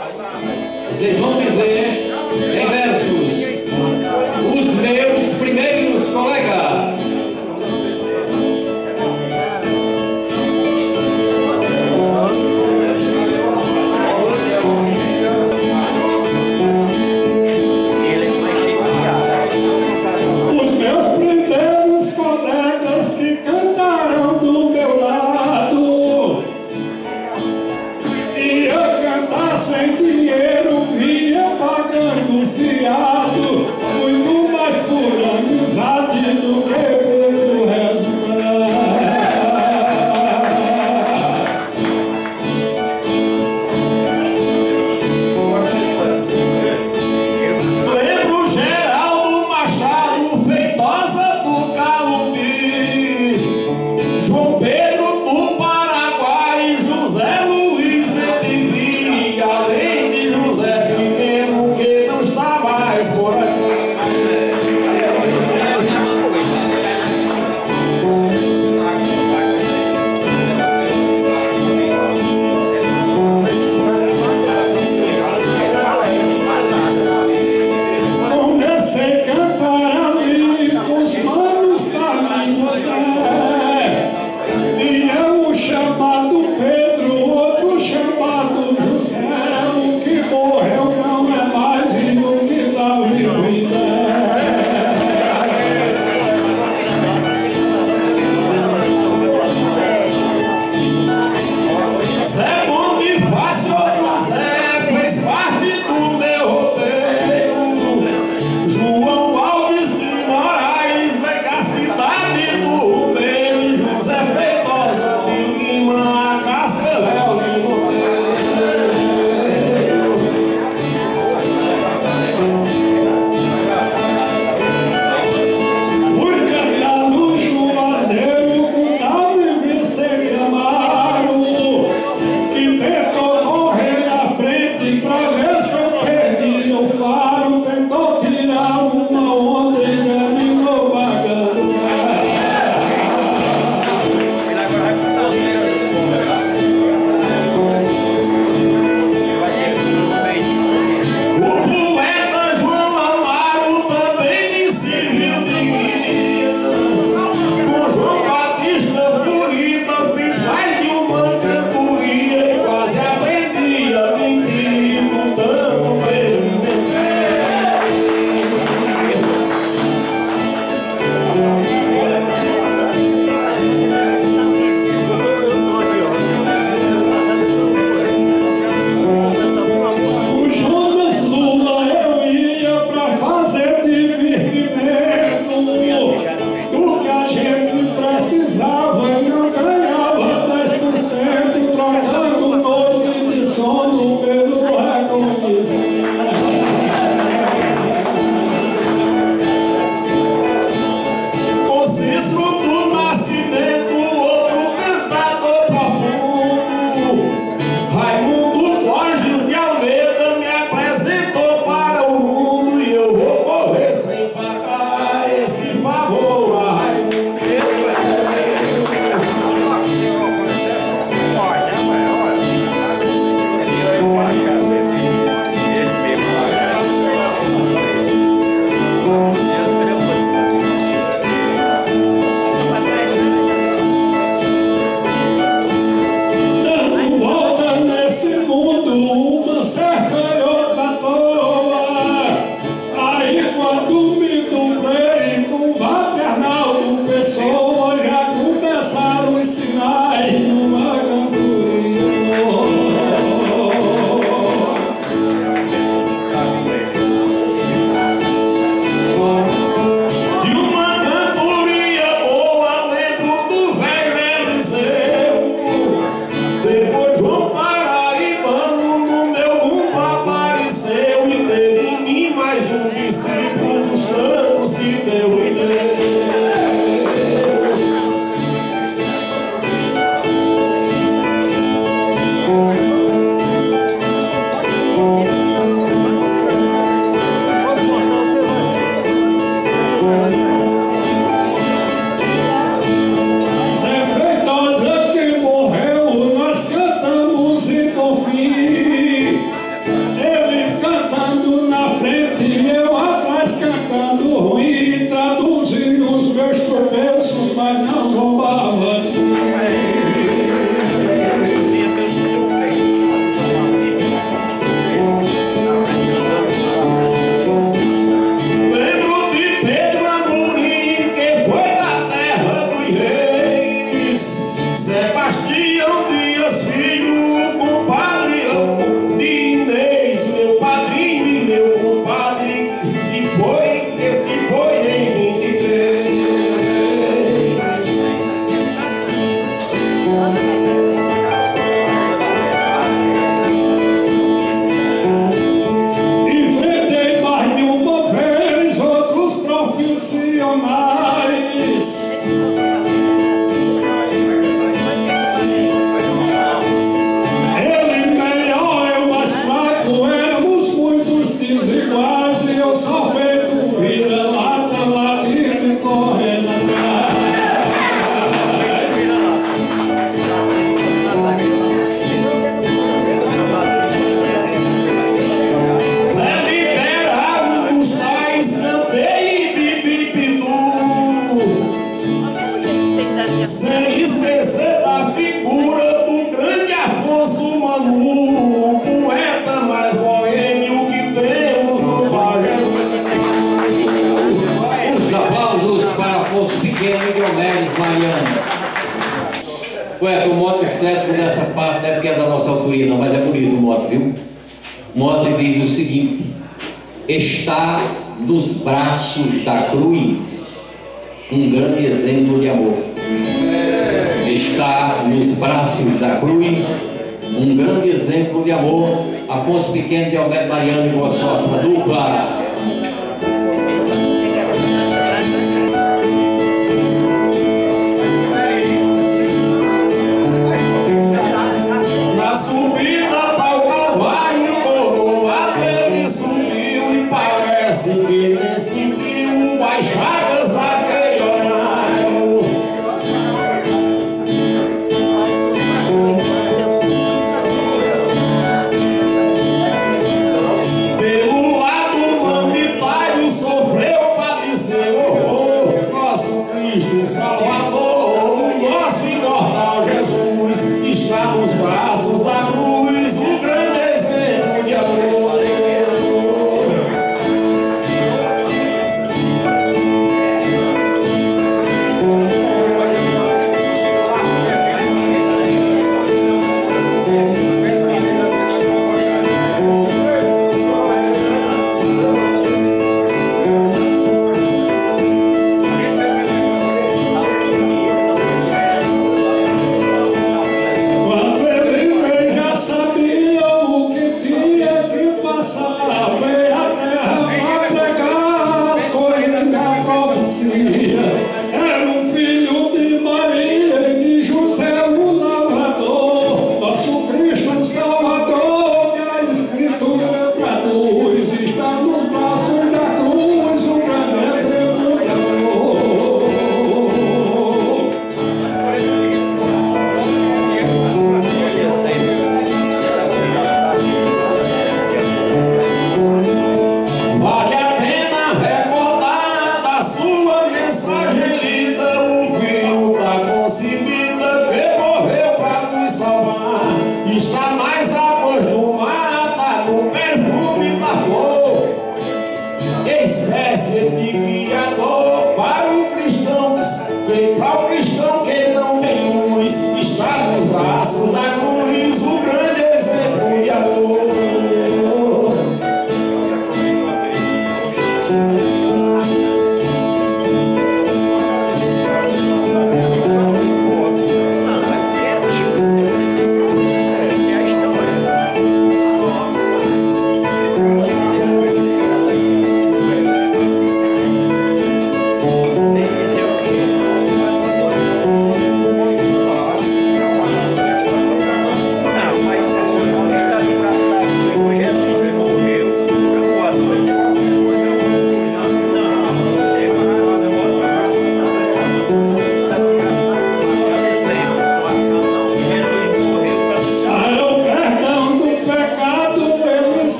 Vocês vão dizer em versos: os meus primeiros colegas. Os meus primeiros colegas que cantaram do meu lado, e eu cantar sem dinheiro. Thank you. Mostra e diz o seguinte: está nos braços da cruz um grande exemplo de amor. Está nos braços da cruz um grande exemplo de amor. Afonso Pequeno, Diomedes Mariano, e boa sorte para a dupla.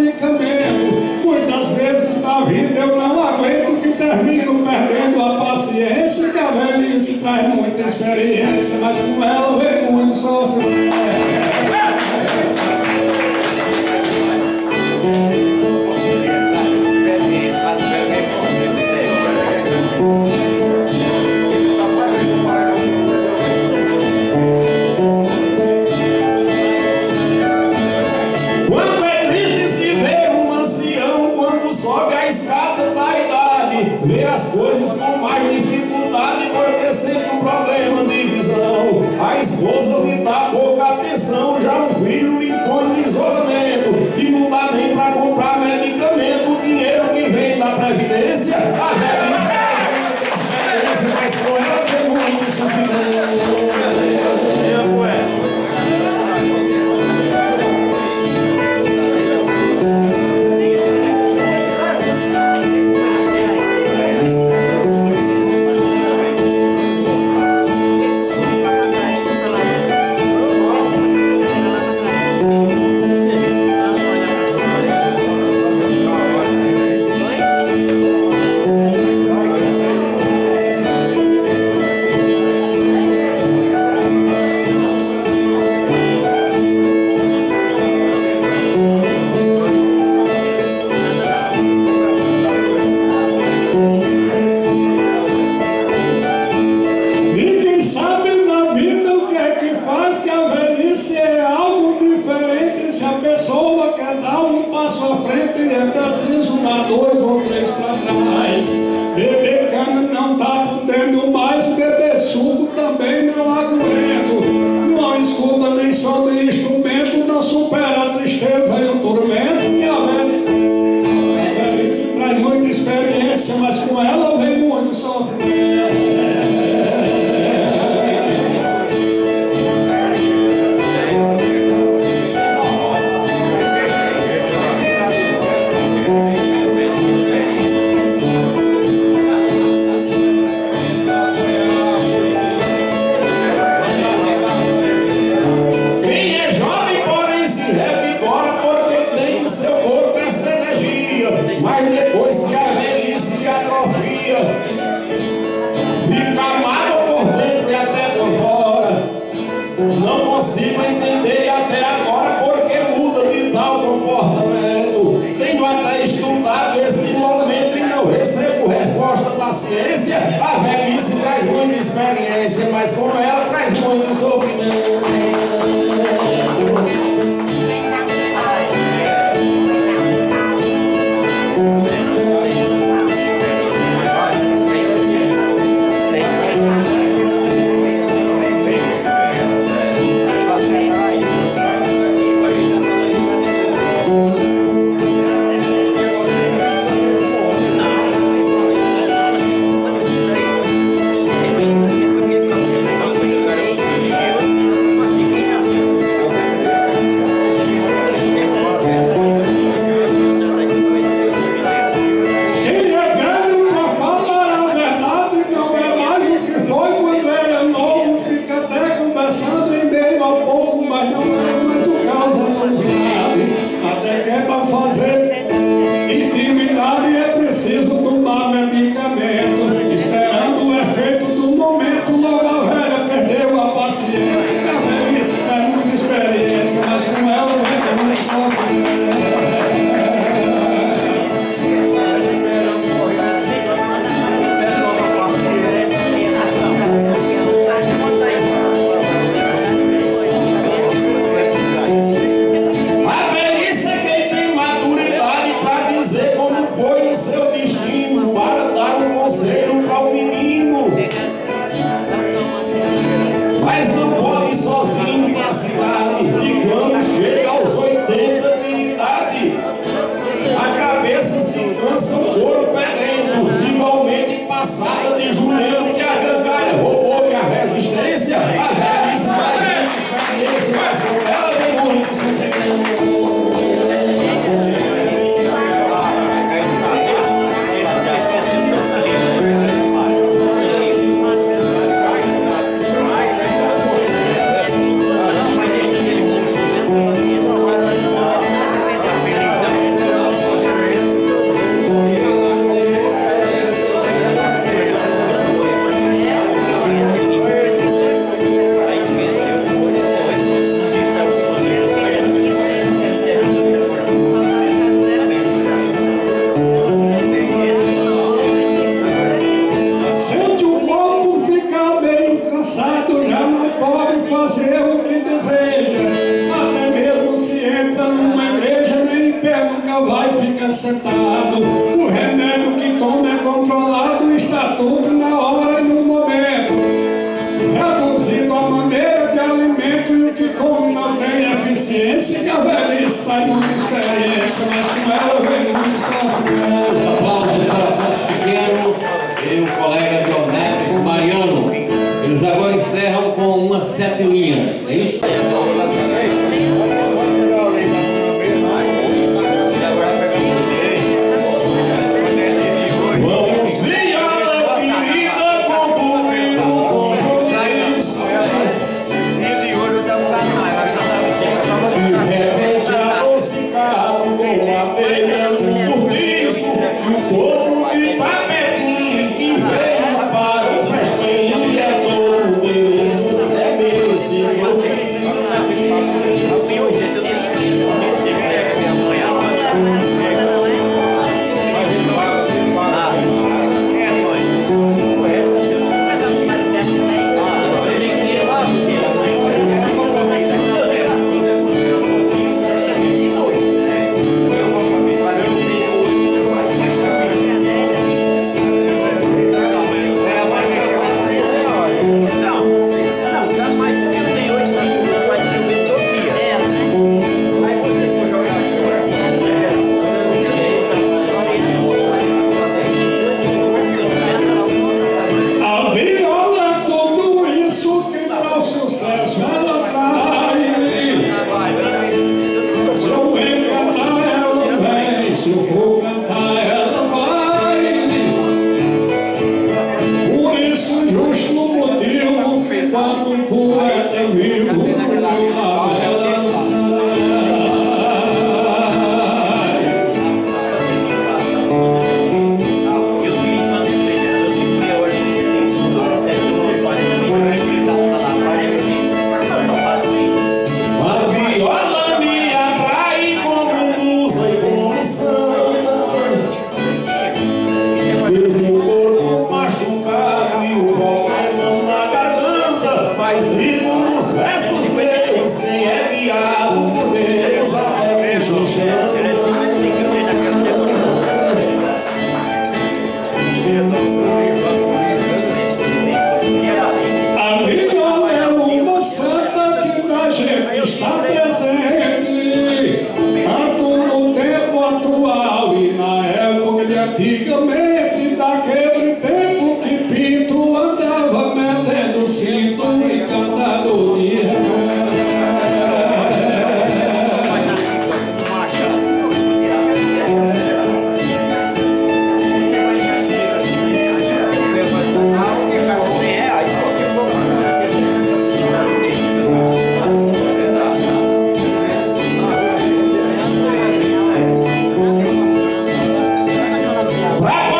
de camelo. Muitas vezes na vida eu não aguento, que termino perdendo a paciência, que a velhice traz muita experiência, mas com ela vem muito sofrimento. não vai ficar sentado. O remédio que toma é controlado, está tudo na hora e no momento. Reduzindo a maneira de alimento, e o que come não tem eficiência. E a velhice está em muita experiência, mas com ela vem muito sofrimento. Aplausos para Afonso Pequeno e o colega Diomedes Mariano. Eles agora encerram com uma setelinha, é isso? Right.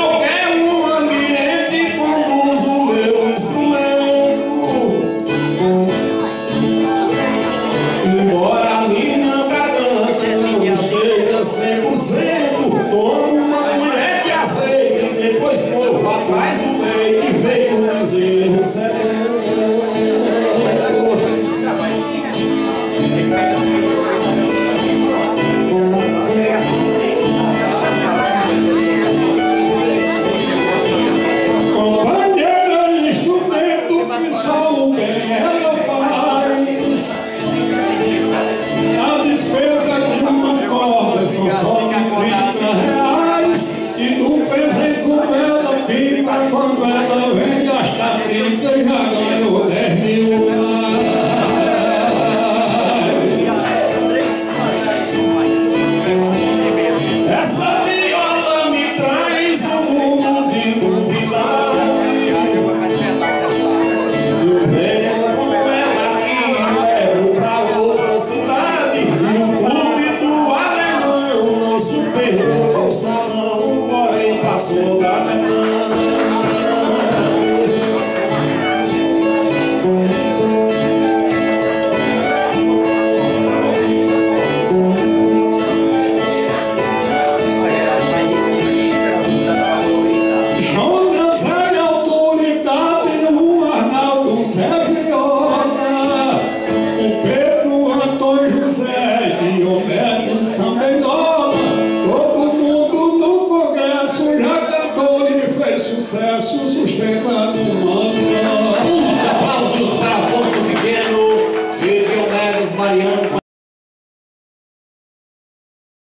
fez sucesso, sustenta no mundo.